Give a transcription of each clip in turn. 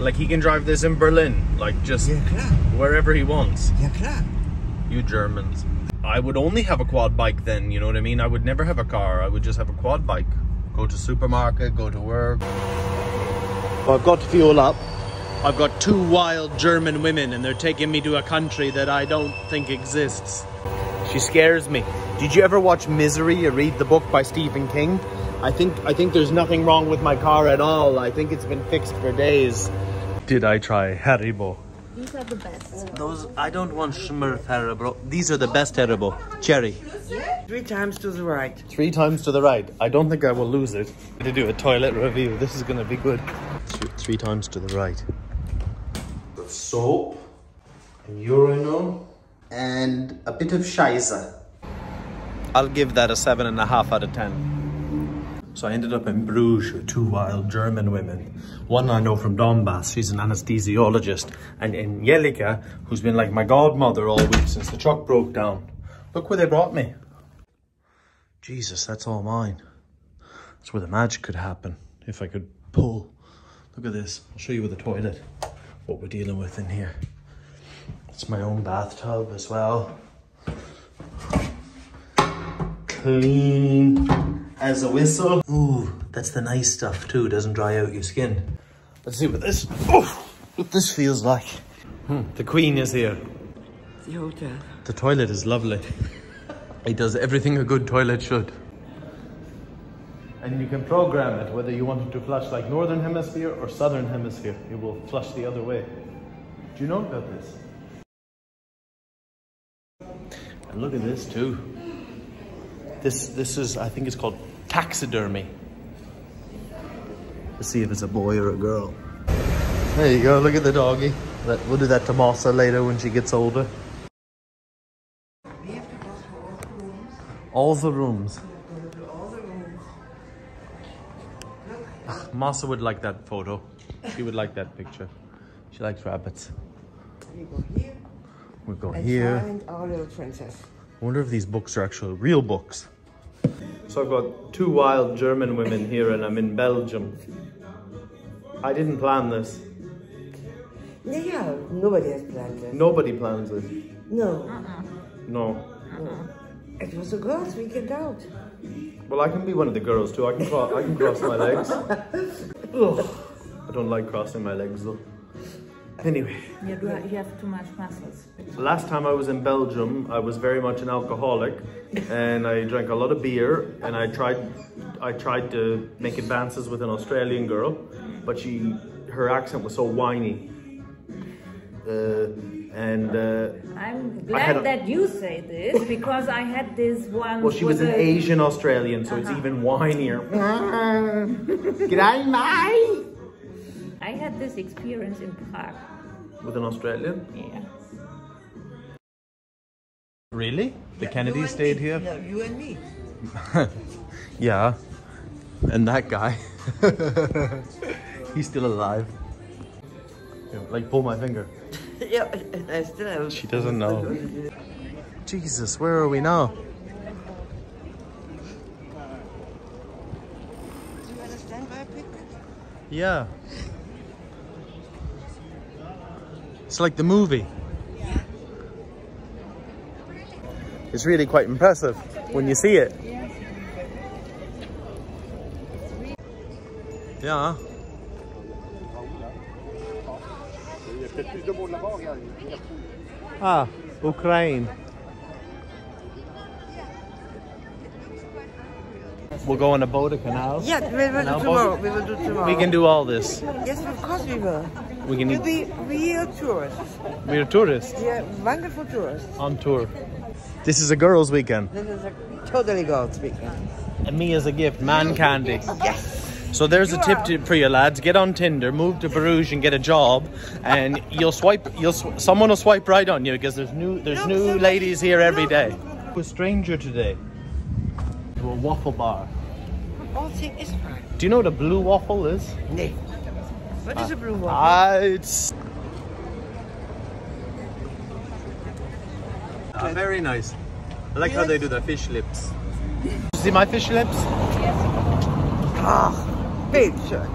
Like, he can drive this in Berlin, like, just wherever he wants. Yeah, klar. You Germans. I would only have a quad bike then, you know what I mean? I would never have a car, I would just have a quad bike. Go to supermarket, go to work. Well, I've got to fuel up. I've got two wild German women and they're taking me to a country that I don't think exists. She scares me. Did you ever watch Misery or read the book by Stephen King? I think there's nothing wrong with my car at all. I think it's been fixed for days. Did I try Haribo? These are the best. Those, I don't want Schmurf Haribo. These are the best Haribo. Cherry. 3 times to the right. 3 times to the right. I don't think I will lose it. I'm going to do a toilet review. This is going to be good. 3 times to the right. Soap, a urinal, and a bit of shiza. I'll give that a 7.5 out of 10. So I ended up in Bruges with 2 wild German women. One I know from Donbass, she's an anesthesiologist, and Angelika, who's been like my godmother all week since the truck broke down. Look where they brought me. Jesus, that's all mine. That's where the magic could happen, if I could pull. Look at this, I'll show you with the toilet. What we're dealing with in here. It's my own bathtub as well. Clean as a whistle. Ooh, that's the nice stuff too, doesn't dry out your skin. Let's see what this, oh, what this feels like. The Queen is here. The hotel. The toilet is lovely. It does everything a good toilet should. And you can program it, whether you want it to flush like Northern Hemisphere or Southern Hemisphere. It will flush the other way. Do you know about this? And look at this too. This is, I think it's called taxidermy. Let's see if it's a boy or a girl. There you go, look at the doggy. We'll do that to Masa later when she gets older. We have to go through all the rooms. All the rooms. Masa would like that photo. She would like that picture. She likes rabbits. We go here. We go here. And our little princess. I wonder if these books are actual real books. So I've got 2 wild German women here and I'm in Belgium. I didn't plan this. Yeah, nobody has planned this. Nobody plans this. No. No. It was a girls' weekend out. Well, I can be one of the girls too. I can cross my legs. I don't like crossing my legs though. Anyway. You have too much muscles. Last time I was in Belgium, I was very much an alcoholic and I drank a lot of beer and I tried to make advances with an Australian girl, but her accent was so whiny. I'm glad that you say this, because I had this one. Well, she was an Asian Australian, so it's even whinier. I had this experience in Prague. With an Australian? Yeah. Really? The Kennedys stayed here? No, you and me. Yeah. And that guy. He's still alive. Like, pull my finger. Yeah, I still have. She doesn't know. Jesus, where are we now? Do you understand why I picked it? Yeah. It's like the movie. Yeah. It's really quite impressive when you see it. Yeah. Ah, Ukraine. We'll go on a boat, a canal. Yeah, we will do tomorrow. We can do all this. Yes, of course we will. We can we are tourists. We are tourists? Yeah, wonderful tourists. On tour. This is a girls' weekend. This is a totally girls' weekend. And me as a gift, man candy. Yes. So there's a tip for you lads, get on Tinder, move to Bruges and get a job, and someone will swipe right on you, because there's new ladies here every day. A stranger today, to a waffle bar. Do you know what a blue waffle is? No. What is a blue waffle? It's... very nice. I like how they do the fish lips. See my fish lips? Yes. Ah. Bildschirm.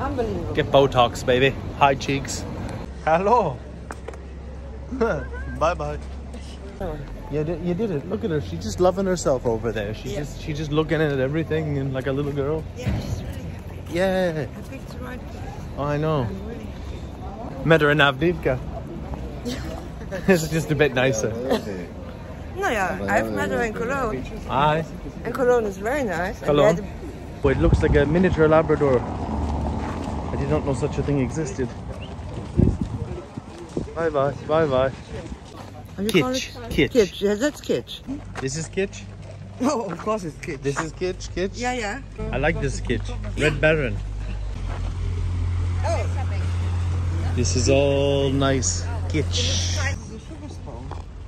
Unbelievable. Get Botox, baby. High cheeks. Hello. Bye-bye. Yeah, you did it. Look at her. She's just loving herself over there. She's just looking at everything and like a little girl. Yeah, she's really happy. Yeah. I picked the right place. Oh, I know. I'm really happy. Met her in Avdivka. It's just a bit nicer. No, yeah, I've met her in Cologne. Aye. And Cologne is very nice. Cologne. Oh, it looks like a miniature Labrador. I did not know such a thing existed. Bye bye, bye bye. Kitsch, kitsch. Kitsch, yeah, that's kitsch. This is kitsch? Oh, of course it's kitsch. This is kitsch, kitsch? Yeah, yeah. I like this kitsch. Red Baron. Oh. This is all nice kitsch.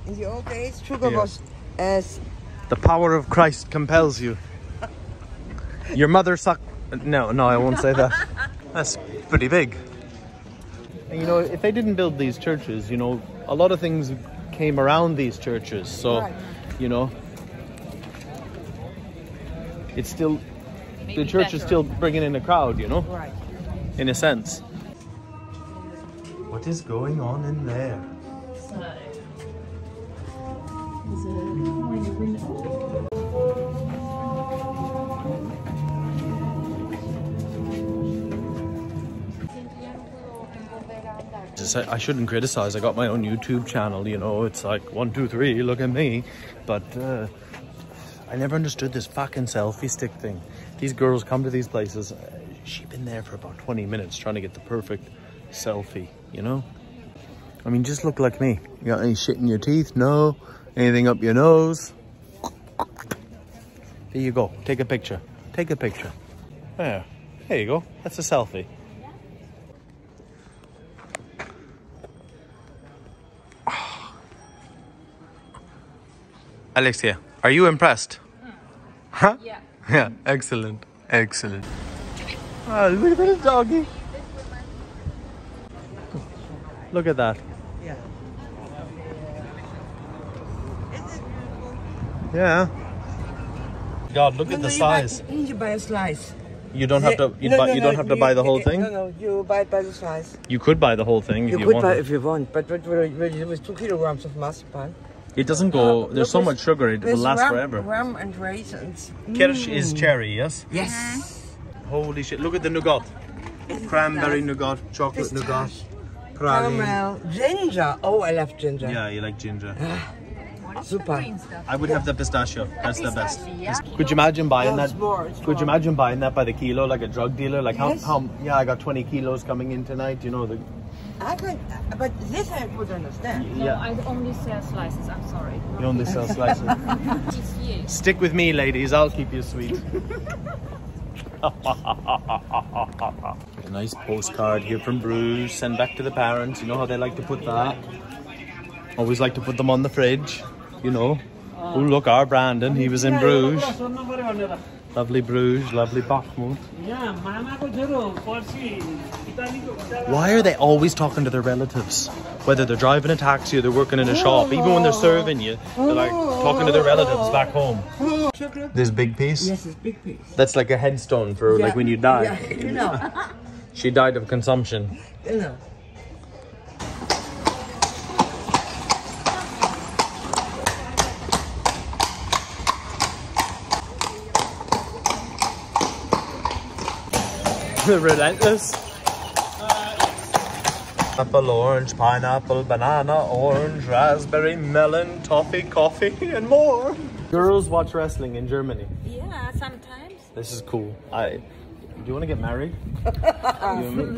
In the old days, sugar was as... The power of Christ compels you. Your mother sucked... No, I won't say that. That's pretty big. And you know, if they didn't build these churches, you know, a lot of things came around these churches. So, right. You know, it's still... Maybe the church is still bringing in a crowd, you know? Right. In a sense. What is going on in there? I shouldn't criticize. I got my own YouTube channel, you know. It's like 1, 2, 3, look at me. But I never understood this fucking selfie stick thing. These girls come to these places. She's been there for about 20 minutes trying to get the perfect selfie, you know. I mean, just look like me. You got any shit in your teeth? No. Anything up your nose? There you go. Take a picture. Take a picture. There. There you go. That's a selfie. Alexia, are you impressed? Huh? Yeah. Yeah, excellent. Excellent. Oh, look at this doggy. Look at that. Yeah. Yeah. God, look at the size. You buy a slice. You don't have to. You don't have to buy the whole thing. No, no, you buy it by the slice. You could buy the whole thing if you want. You could buy it if you want, but it was 2 kilograms of marzipan. It doesn't go. There's so much sugar. It will last forever. Rum and raisins. Kirsch is cherry, yes. Yes. Mm-hmm. Holy shit! Look at the nougat. Cranberry nougat, chocolate nougat, caramel, ginger. Oh, I love ginger. Yeah, you like ginger. Super. I would have the pistachio. That's the best. Yeah. Could you imagine buying that? Could you imagine buying that by the kilo, like a drug dealer? Like how? Yeah, I got 20 kilos coming in tonight. You know the. I could, but this I would understand. No, yeah. I only sell slices. I'm sorry. You only sell slices. Stick with me, ladies. I'll keep you sweet. A nice postcard here from Bruges. Send back to the parents. You know how they like to put that. Always like to put them on the fridge. You know. Oh, look, our Brandon. He was in Bruges. Lovely Bruges, lovely Bakhmut. Why are they always talking to their relatives? Whether they're driving a taxi or they're working in a shop, even when they're serving you, they're like talking to their relatives back home. This big piece? Yes, this big piece. That's like a headstone for like when you die. Yeah, you know. She died of consumption. You know. Relentless. Apple, orange, pineapple, banana, orange, raspberry, melon, toffee, coffee, and more. Girls watch wrestling in Germany. Yeah, sometimes. This is cool. Do you want to get married?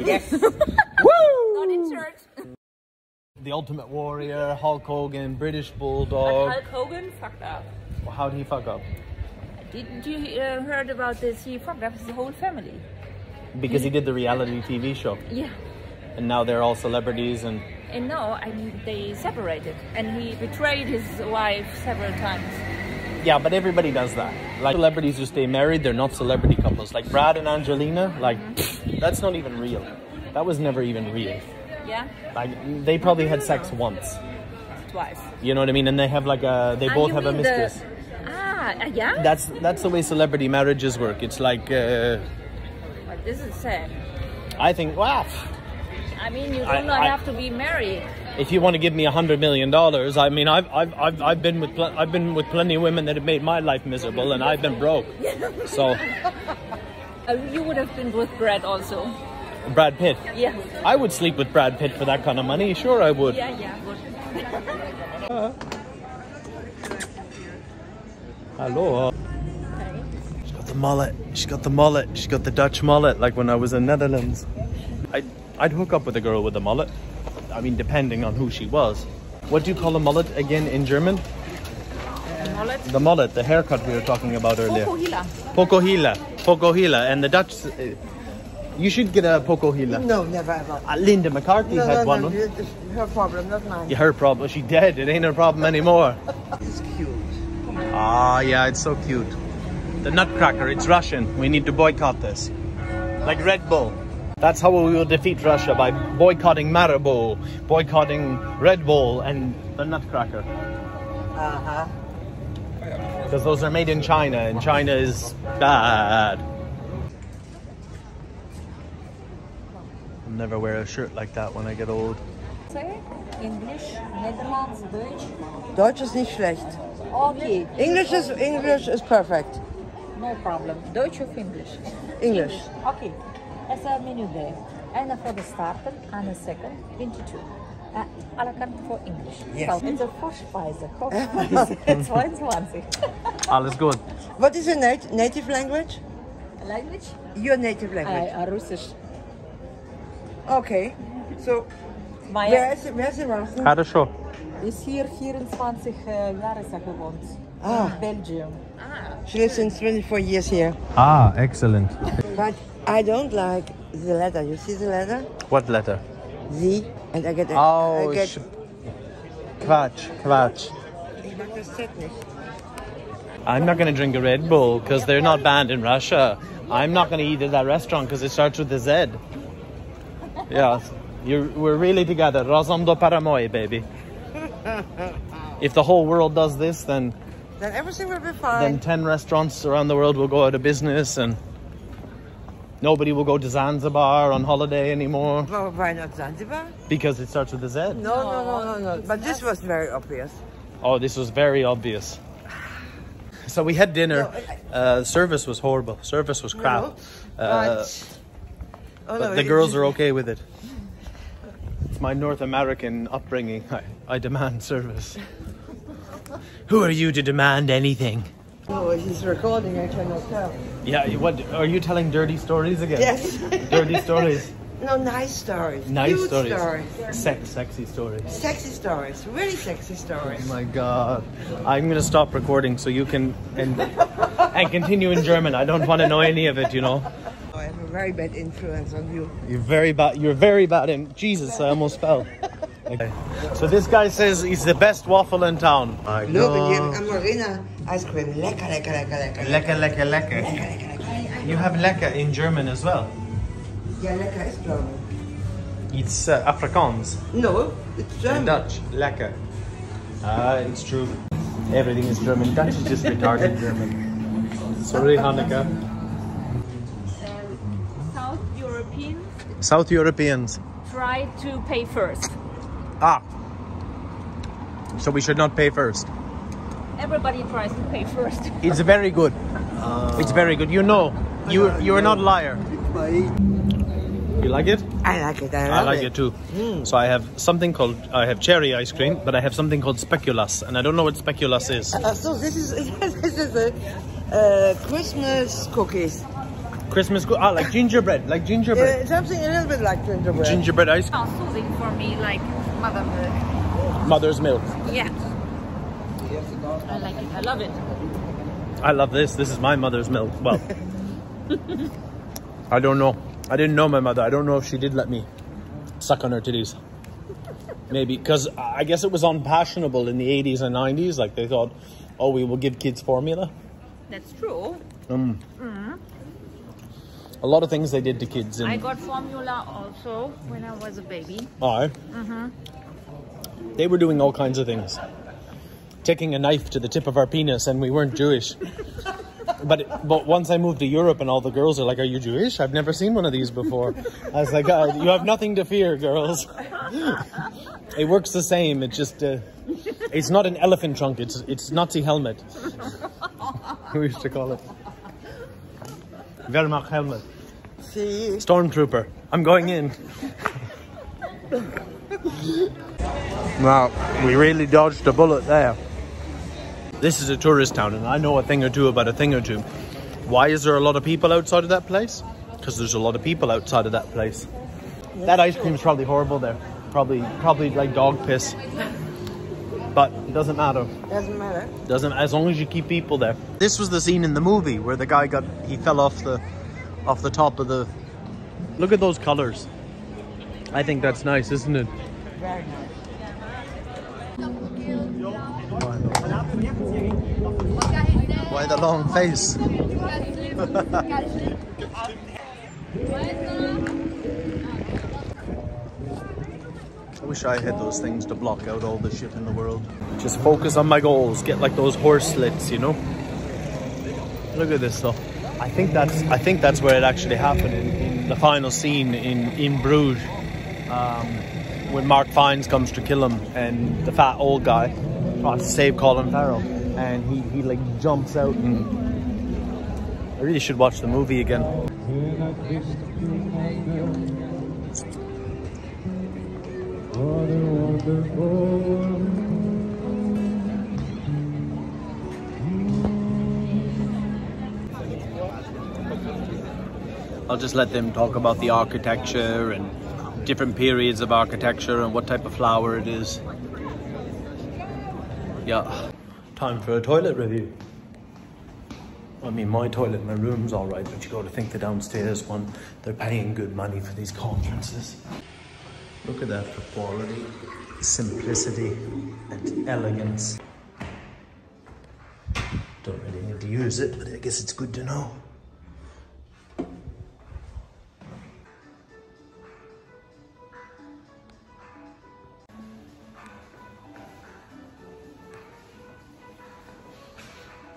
Yes. Woo! Not in church. The Ultimate Warrior, Hulk Hogan, British Bulldog. But Hulk Hogan fucked up. How did he fuck up? Didn't you heard about this? He fucked up his whole family. Because he did the reality TV show. Yeah. And now they're all celebrities and... And no, I mean, they separated. And he betrayed his wife several times. Yeah, but everybody does that. Like, celebrities who stay married, they're not celebrity couples. Like Brad and Angelina, like, pfft, that's not even real. That was never even real. Yeah. Like, they probably had sex once. Twice. You know what I mean? And they have like a... They both have a mistress. Yeah? That's the way celebrity marriages work. It's like... This is sad. I think, wow. I mean, you do not have to be married. If you want to give me $100 million, I mean, I've been with plenty of women that have made my life miserable, and I've been broke. So you would have been with Brad also. Brad Pitt. Yeah. I would sleep with Brad Pitt for that kind of money. Sure, I would. Yeah, yeah. Hello. Hi. She's got the mullet. She's got the mullet. She's got the Dutch mullet, like when I was in Netherlands. I'd hook up with a girl with a mullet. I mean, depending on who she was. What do you call a mullet again in German? Mullet? The mullet, the haircut we were talking about earlier. Pocohila. Pocohila. Pocohila. And the Dutch... you should get a Pocohila. No, never ever. Linda McCarthy had one. No, it's her problem, not mine. Yeah, her problem. She dead. It ain't her problem anymore. It's cute. Ah, yeah, it's so cute. The nutcracker. It's Russian. We need to boycott this. Like Red Bull. That's how we will defeat Russia, by boycotting Haribo, boycotting Red Bull and the Nutcracker. Uh-huh. Because those are made in China, and China is bad. I'll never wear a shirt like that when I get old. English, Netherlands, Deutsch. Deutsch is nicht schlecht. Okay. English is perfect. No problem. Deutsch or English? English. Okay. As a menu there, and for the starter, and a second, 22. A la carte for English. Yes. So it's a Vorspeise, Vorspeise, 22. Alles gut. What is your native language? Language? Your native language. Russisch. Okay. So, where's the Russian? Хорошо. Is here 24 years gewohnt. Ah. In Belgium. Ah. She lives in 24 years here. Ah, excellent. But I don't like the letter. You see the letter? What letter? Z. And I get... Oh, Quatsch, Quatsch. I'm not going to drink a Red Bull because they're not banned in Russia. I'm not going to eat at that restaurant because it starts with a Z. Yeah, we're really together. Razom do paramoy, baby. If the whole world does this, then everything will be fine. Then 10 restaurants around the world will go out of business and... Nobody will go to Zanzibar on holiday anymore. Well, why not Zanzibar? Because it starts with a Z. No, no. But this was very obvious. Oh, this was very obvious. So we had dinner. Service was horrible. Service was crap. No, but the girls are okay with it. It's my North American upbringing. I demand service. Who are you to demand anything? Oh, he's recording, I cannot tell. Yeah, what, are you telling dirty stories again? Yes. Dirty stories? No, nice stories. Nice stories. Sexy stories. Sexy stories, really sexy stories. Oh my God. I'm going to stop recording so you can and continue in German. I don't want to know any of it, you know. Oh, I have a very bad influence on you. You're very bad. Jesus, I almost fell. Okay. So this guy says he's the best waffle in town. Marina ice cream. Lecker, lecker, lecker, lecker. Lecker, lecker, lecker. Lecker, lecker, lecker. You have lecker in German as well. Yeah, lecker is German. It's Afrikaans. No, it's German. In Dutch, lecker. It's true. Everything is German. Dutch is just retarded German. Sorry, Hanukkah. South Europeans. Try to pay first. Ah, so we should not pay first. Everybody tries to pay first. It's very good. It's very good. You know, you're not a liar. You like it? I like it. I like it too. Mm. So I have cherry ice cream, but I have something called speculas, and I don't know what speculas is. So this is Christmas cookies. Christmas cookies, like gingerbread, something a little bit like gingerbread. Gingerbread ice cream. Oh, soothing for me, like mother's milk. Mother's milk. Yeah. I like it. I love it. I love this. This is my mother's milk. Well, I don't know. I didn't know my mother. I don't know if she did let me suck on her titties. Maybe, because I guess it was unfashionable in the 80s and 90s. Like they thought, oh, we will give kids formula. That's true. A lot of things they did to kids. I got formula also when I was a baby. Oh. Mm-hmm. They were doing all kinds of things. Taking a knife to the tip of our penis, and we weren't Jewish. But once I moved to Europe and all the girls are like, are you Jewish? I've never seen one of these before. I was like, oh, you have nothing to fear, girls. It works the same. It's just, it's not an elephant trunk. It's Nazi helmet. We used to call it. Wehrmacht helmet. Stormtrooper. I'm going in. Well, we really dodged a bullet there. This is a tourist town, and I know a thing or two about a thing or two. Why is there a lot of people outside of that place? Because there's a lot of people outside of that place. Yeah, that ice cream is probably horrible there. Probably like dog piss. But it doesn't matter. Doesn't matter. Doesn't, as long as you keep people there. This was the scene in the movie where the guy fell off the top of the. Look at those colors. I think that's nice, isn't it? Very nice. Why the long face? I wish I had those things to block out all the shit in the world. Just focus on my goals. Get like those horse slits, you know? Look at this stuff. I think that's where it actually happened in the final scene in Bruges. When Mark Fiennes comes to kill him and the fat old guy tries to save Colin Farrell. And he like jumps out and I really should watch the movie again. I'll just let them talk about the architecture and different periods of architecture and what type of flower it is. Yeah. Time for a toilet review. I mean, my toilet in my room's all right, but you got to think the downstairs one, they're paying good money for these conferences. Look at that for quality, simplicity, and elegance. Don't really need to use it, but I guess it's good to know.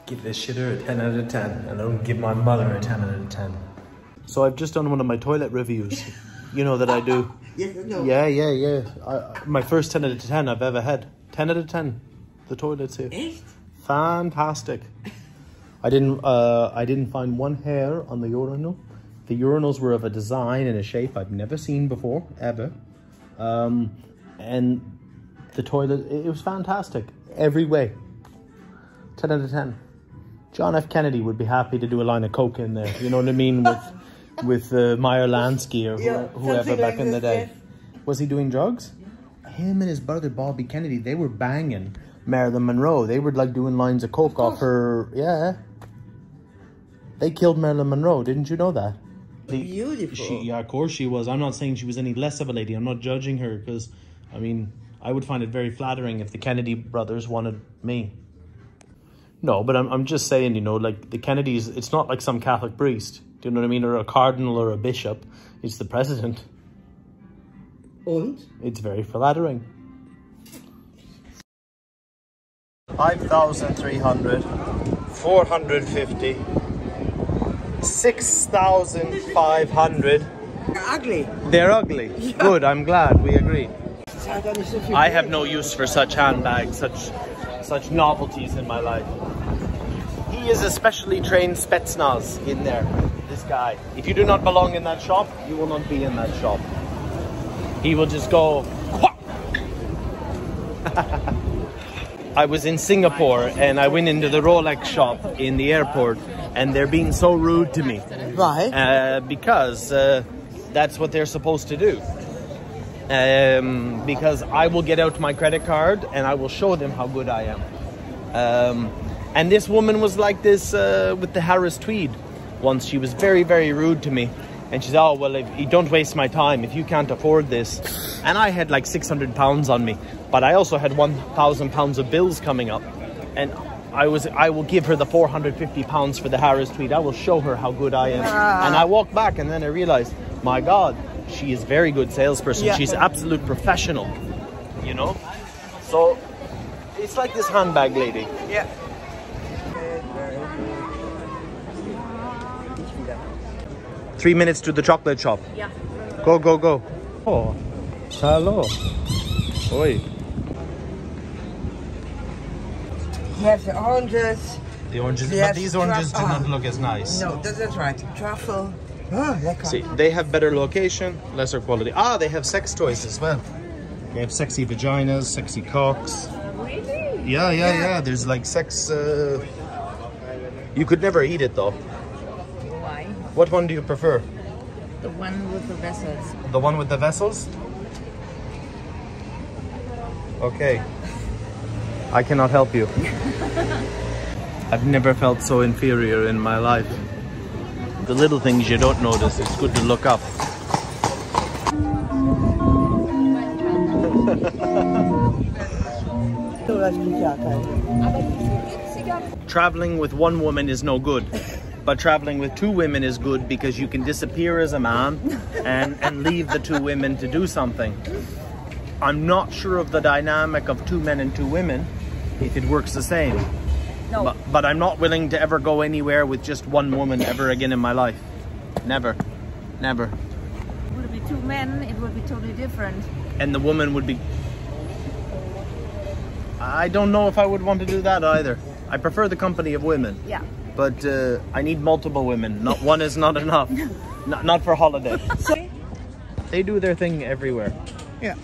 Give this shitter a 10 out of 10, and I don't give my mother a 10 out of 10. So I've just done one of my toilet reviews, you know that I do. Yeah. My first 10 out of 10 I've ever had. 10 out of 10, the toilets here. Echt? Fantastic. I didn't find one hair on the urinal. The urinals were of a design and a shape I've never seen before, ever. And the toilet, it was fantastic, every way. 10 out of 10. John F. Kennedy would be happy to do a line of coke in there, you know what I mean, with Meyer Lansky or whoever back like in the day. Yes. Was he doing drugs? Yeah. Him and his brother Bobby Kennedy, they were banging Marilyn Monroe. They were like doing lines of coke off her, yeah. They killed Marilyn Monroe, didn't you know that? Beautiful. Yeah, of course she was. I'm not saying she was any less of a lady. I'm not judging her because, I mean, I would find it very flattering if the Kennedy brothers wanted me. No, but I'm just saying, you know, like the Kennedys, it's not like some Catholic priest, do you know what I mean, or a cardinal or a bishop. It's the president. And? It's very flattering. 5,300, 450, 6,500. Ugly. They're ugly. Yeah. Good, I'm glad, we agree. I have no use for such handbags, such novelties in my life. He is a specially trained Spetsnaz in there, this guy. If you do not belong in that shop, you will not be in that shop. He will just go, I was in Singapore and I went into the Rolex shop in the airport and they're being so rude to me. Why? Because that's what they're supposed to do. Because I will get out my credit card and I will show them how good I am. And this woman was like this with the Harris Tweed once. She was very, very rude to me. And she said, oh, well, if you don't waste my time if you can't afford this. And I had like 600 pounds on me, but I also had 1,000 pounds of bills coming up. And I will give her the 450 pounds for the Harris Tweed. I will show her how good I am. And I walked back and then I realized, my God, she is a very good salesperson. Yeah. She's absolute professional, you know? So it's like this handbag lady. Yeah. 3 minutes to the chocolate shop. Yeah. Go, go, go. Oh, hello. Oi. You have the oranges. The oranges, but these oranges do not look as nice. No, that's right. Truffle. Oh, see, they have better location, lesser quality. Ah, they have sex toys as well. They have sexy vaginas, sexy cocks. Really? Yeah, yeah, yeah. There's like sex. You could never eat it though. Why? What one do you prefer? The one with the vessels. The one with the vessels? Okay. I cannot help you. I've never felt so inferior in my life. The little things you don't notice, it's good to look up. Traveling with one woman is no good, but traveling with two women is good because you can disappear as a man and leave the two women to do something. I'm not sure of the dynamic of two men and two women, if it works the same. No. But I'm not willing to ever go anywhere with just one woman ever again in my life. Never. Never. Would it be two men, it would be totally different. And the woman would be... I don't know if I would want to do that either. I prefer the company of women. Yeah. But I need multiple women. Not one is not enough. Not for holiday. They do their thing everywhere. Yeah.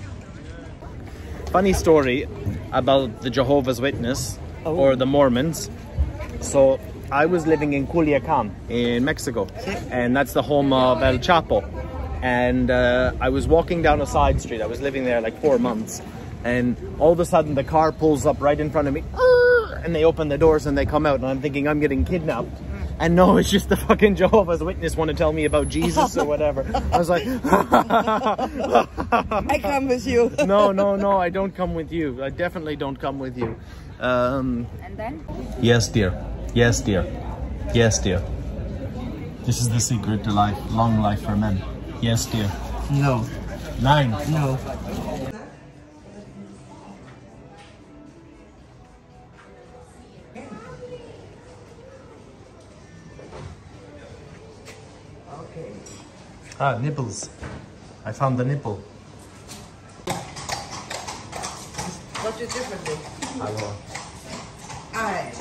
Funny story about the Jehovah's Witness. Oh. Or the Mormons. So I was living in Culiacan in Mexico, and that's the home of El Chapo. And I was walking down a side street. I was living there like 4 months, and all of a sudden the car pulls up right in front of me, and they open the doors and they come out, and I'm thinking I'm getting kidnapped. And no, it's just the fucking Jehovah's Witness want to tell me about Jesus or whatever. I was like... I come with you. No, no, no, I don't come with you. I definitely don't come with you. And then? Yes, dear. Yes, dear. Yes, dear. This is the secret to life. Long life for men. Yes, dear. No. 9. No. Ah, nipples. I found the nipple. What's the difference? I will. Alright.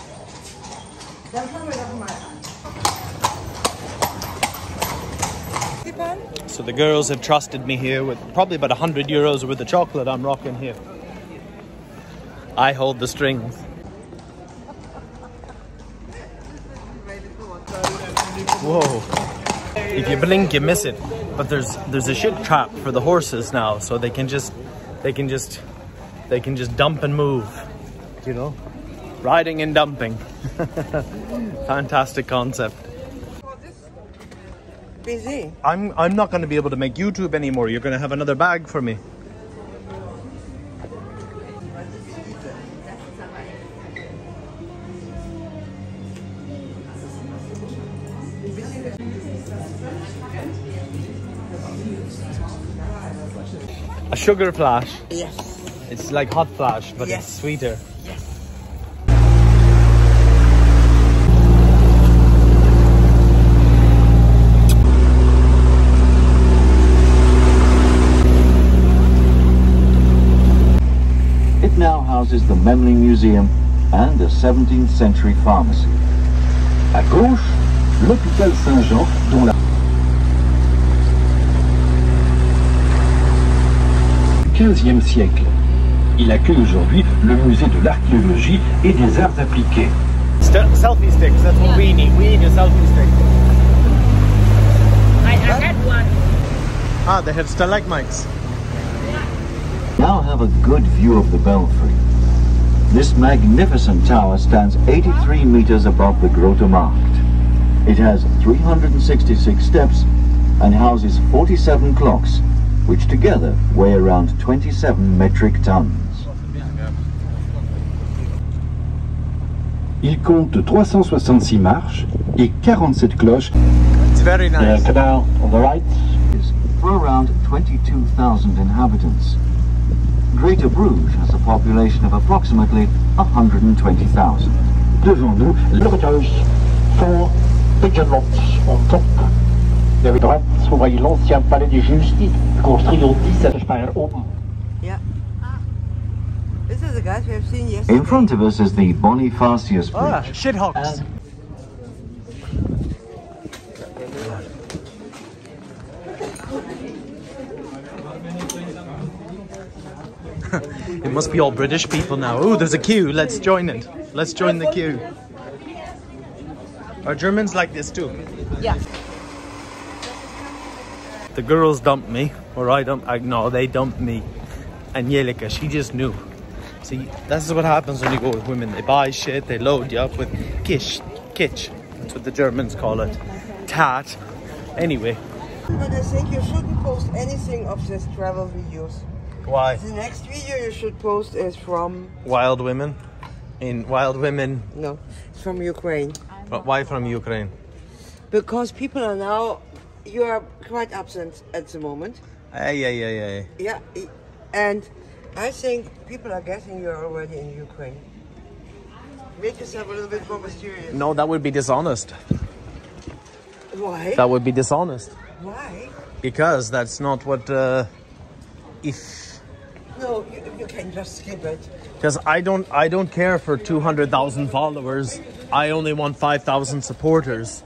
So the girls have trusted me here with probably about 100 euros worth of chocolate I'm rocking here. I hold the strings. Whoa. If you blink, you miss it. But there's a shit trap for the horses now, so they can just dump and move. You know, riding and dumping. Fantastic concept. Busy. I'm not going to be able to make YouTube anymore. You're going to have another bag for me. A sugar flash? Yes. It's like hot flash, but yes. It's sweeter. Yes. It now houses the Memling Museum and a 17th century pharmacy. À gauche, l'hôpital Saint-Jean, dont la... XVe siècle. Il accueille aujourd'hui le musée de l'archéologie et des arts appliqués. Selfie sticks, that's what we need. We need a selfie stick. I had one. Ah, they have stalagmites. Now have a good view of the belfry. This magnificent tower stands 83 meters above the Grote Markt. It has 366 steps and houses 47 clocks, which together weigh around 27 metric tons. Il compte 366 marches et 47 cloches. It's very nice. The canal on the right is for around 22,000 inhabitants. Greater Bruges has a population of approximately 120,000. Devant nous, le Bruges for pigeon lots on top. Vous avez droite sur l'ancien palais de justice, construit en 10. Yeah. This is the guys we have seen yesterday. In front of us is the Bonifacius Bridge. Oh, shithogs. It must be all British people now. Oh, there's a queue. Let's join it. Let's join the queue. Are Germans like this too? Yeah. The girls dumped me, or I dumped. No, they dumped me. Angelika, she just knew. See, this is what happens when you go with women. They buy shit, they load you up with kitsch. That's what the Germans call it. Tat. Anyway. But I think you shouldn't post anything of this travel videos. Why? The next video you should post is from... Wild women? In wild women? No, it's from Ukraine. But why from Ukraine? Because people are now... You are quite absent at the moment. Yeah. And I think people are guessing you are already in Ukraine. Make yourself a little bit more mysterious. No, that would be dishonest. Why? That would be dishonest. Why? Because that's not what... No, you can just skip it. Because I don't care for 200,000 followers. I only want 5,000 supporters,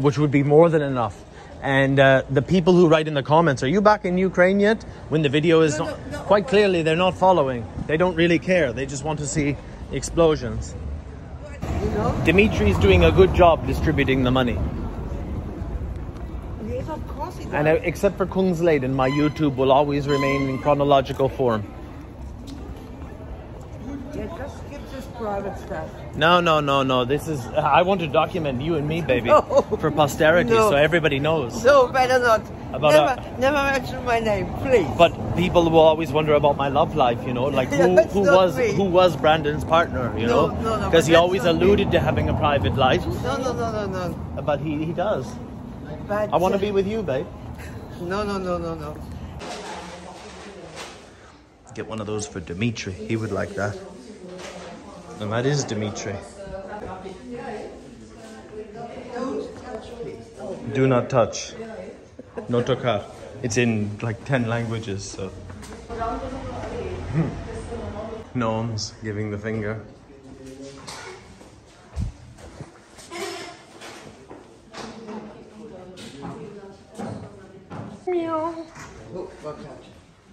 which would be more than enough. And the people who write in the comments, "Are you back in Ukraine yet?" When the video is not quite clearly, they're not following. They don't really care. They just want to see explosions. You know? Dimitri's doing a good job distributing the money. And except for Kungsleden, my YouTube will always remain in chronological form. Yeah, just skip this private stuff. No. This is... I want to document you and me, baby. No. For posterity, no. So everybody knows. No, better not. Never mention my name, please. But people will always wonder about my love life, you know? Like, who was Brandon's partner, you know? Because he always alluded to having a private life. No. But he does. But I want to be with you, babe. No. Get one of those for Dmitri. He would like that. And that is Dmitri. Do not touch. No tocar. It's in like 10 languages, so. Gnomes giving the finger.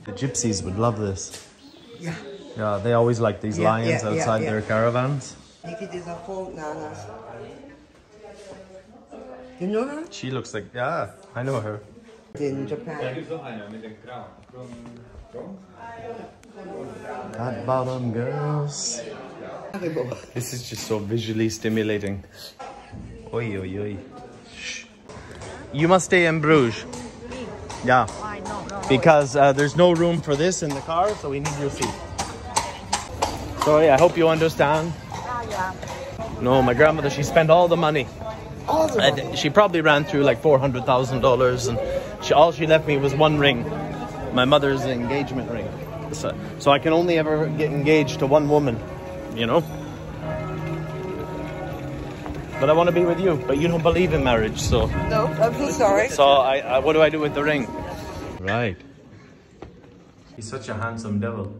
The gypsies would love this. Yeah. Yeah, they always like these lions outside their caravans. These are called nanas. You know her? She looks like, yeah, I know her. In Japan. At bottom girls. This is just so visually stimulating. Oi, oi, oi. Shh. You must stay in Bruges. Yeah. Because there's no room for this in the car, so we need your seat. Sorry, I hope you understand. Yeah. No, my grandmother, she spent all the money. All the money? She probably ran through like $400,000, and all she left me was one ring. My mother's engagement ring. So I can only ever get engaged to one woman, you know? But I want to be with you, but you don't believe in marriage, so... No, I'm so sorry. So I what do I do with the ring? Right. He's such a handsome devil.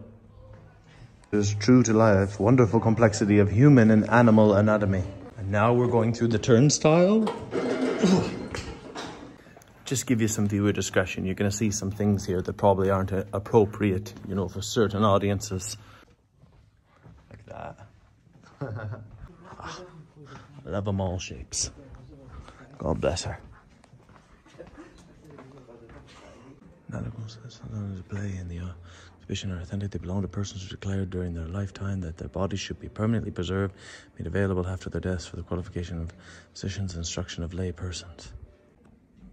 It is true to life, wonderful complexity of human and animal anatomy. And now we're going through the turnstile. Just give you some viewer discretion. You're going to see some things here that probably aren't appropriate, you know, for certain audiences. Like that. Love them all shapes. God bless her. Play in the exhibition are authentic. They belong to persons who declared during their lifetime that their bodies should be permanently preserved, made available after their deaths for the qualification of physicians and instruction of lay persons.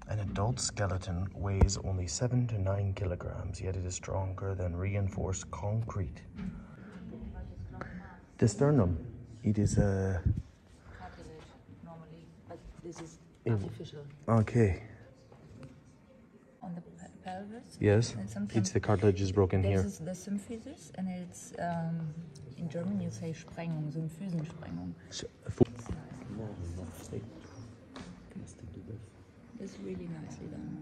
An adult skeleton weighs only 7 to 9 kilograms, yet it is stronger than reinforced concrete. The sternum, it is a cartilage normally, but this is artificial. Okay. On the pelvis. Yes, it's the cartilage is broken here. This is the symphysis, and it's, in German you say Sprengung, Symphysensprengung. It's really nicely done.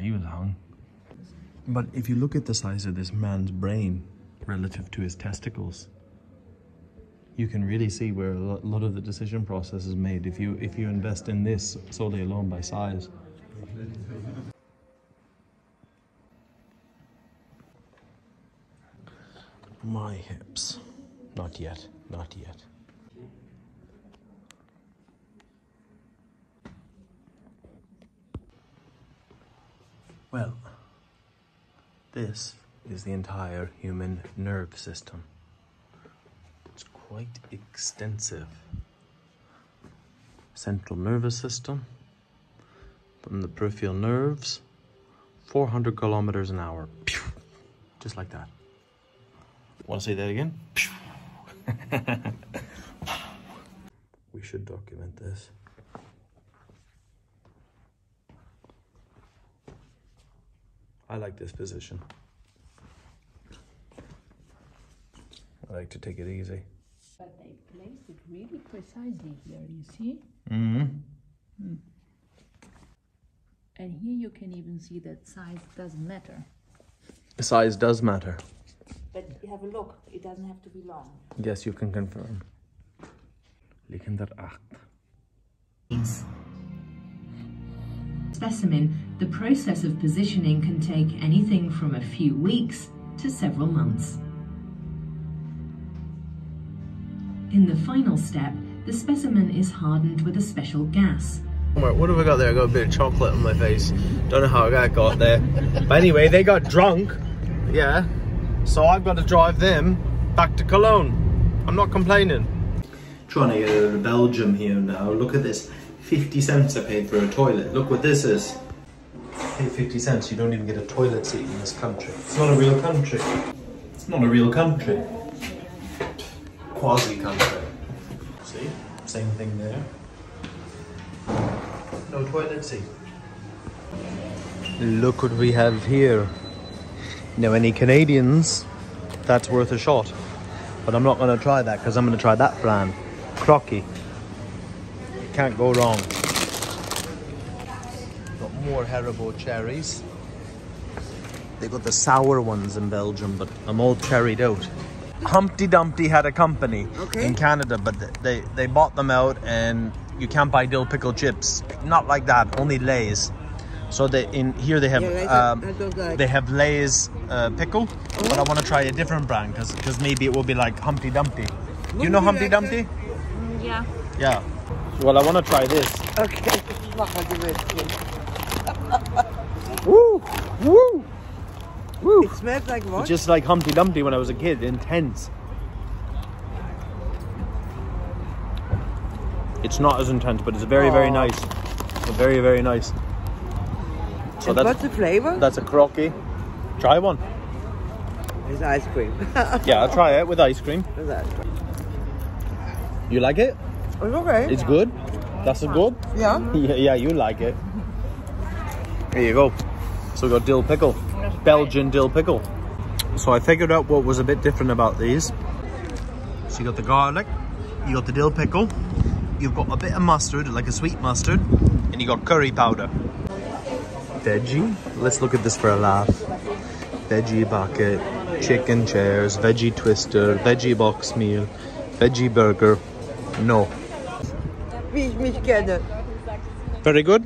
He was hung. But if you look at the size of this man's brain relative to his testicles, you can really see where a lot of the decision process is made if you invest in this solely alone by size. My hips. Not yet, not yet. Well, this is the entire human nerve system. It's quite extensive. Central nervous system, from the peripheral nerves, 400 kilometers an hour. Just like that. Want to say that again? We should document this. I like this position. I like to take it easy. But they placed it really precisely here, you see? Mm-hmm. Mm. And here you can even see that size doesn't matter. Size does matter. But have a look, it doesn't have to be long. Yes, you can confirm. Lickender 8. Specimen, the process of positioning can take anything from a few weeks to several months. In the final step, the specimen is hardened with a special gas. What have I got there? I got a bit of chocolate on my face. Don't know how I got there. But anyway, they got drunk. Yeah. So I've got to drive them back to Cologne. I'm not complaining. Trying to get out of Belgium here now. Look at this. 50 cents I paid for a toilet. Look what this is. Pay 50 cents, you don't even get a toilet seat in this country. It's not a real country. It's not a real country. Quasi-country. See? Same thing there. No toilet seat. Look what we have here. Now, any Canadians, that's worth a shot. But I'm not going to try that because I'm going to try that brand. Crocky. Can't go wrong. Got more Haribo cherries. They got the sour ones in Belgium, but I'm all cherried out. Humpty Dumpty had a company in Canada, but they bought them out, and you can't buy dill pickle chips. Not like that. Only Lay's. So they have Lay's pickle, but I want to try a different brand because maybe it will be like Humpty Dumpty. You know Humpty Dumpty? Yeah. Yeah. Well, I want to try this. Okay. Woo! Woo! Woo! It smells like what? Just like Humpty Dumpty when I was a kid. Intense. It's not as intense, but it's very, very nice. Very, very nice. So and that's, what's the flavor? That's a Crocky. Try one. It's ice cream. Yeah, I'll try it with ice cream. With ice cream. You like it? It's okay. It's good? That's a good? Yeah. Yeah, you like it. There you go. So we got dill pickle. Belgian dill pickle. So I figured out what was a bit different about these. So you got the garlic, you got the dill pickle, you've got a bit of mustard, like a sweet mustard, and you got curry powder. Veggie. Let's look at this for a laugh. Veggie bucket, chicken chairs, veggie twister, veggie box meal, veggie burger. No. Very good.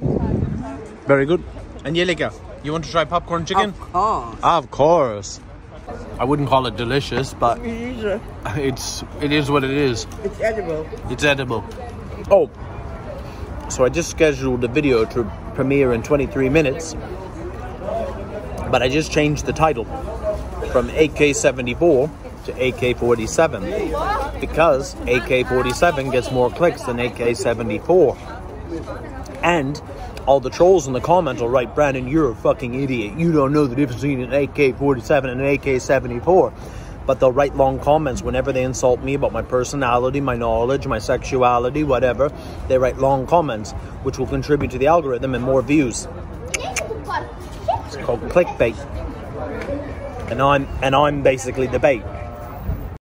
Very good. Angelika, you want to try popcorn chicken? Of course. Of course. I wouldn't call it delicious, but it is what it is. It's edible. It's edible. Oh, so I just scheduled a video to premiere in 23 minutes, but I just changed the title from AK-74 to AK-47 because AK-47 gets more clicks than AK-74, and all the trolls in the comments will write, "Brandon, you're a fucking idiot. You don't know the difference between an AK-47 and an AK-74." But they'll write long comments whenever they insult me about my personality, my knowledge, my sexuality, whatever. They write long comments, which will contribute to the algorithm and more views. It's called clickbait. And I'm basically the bait.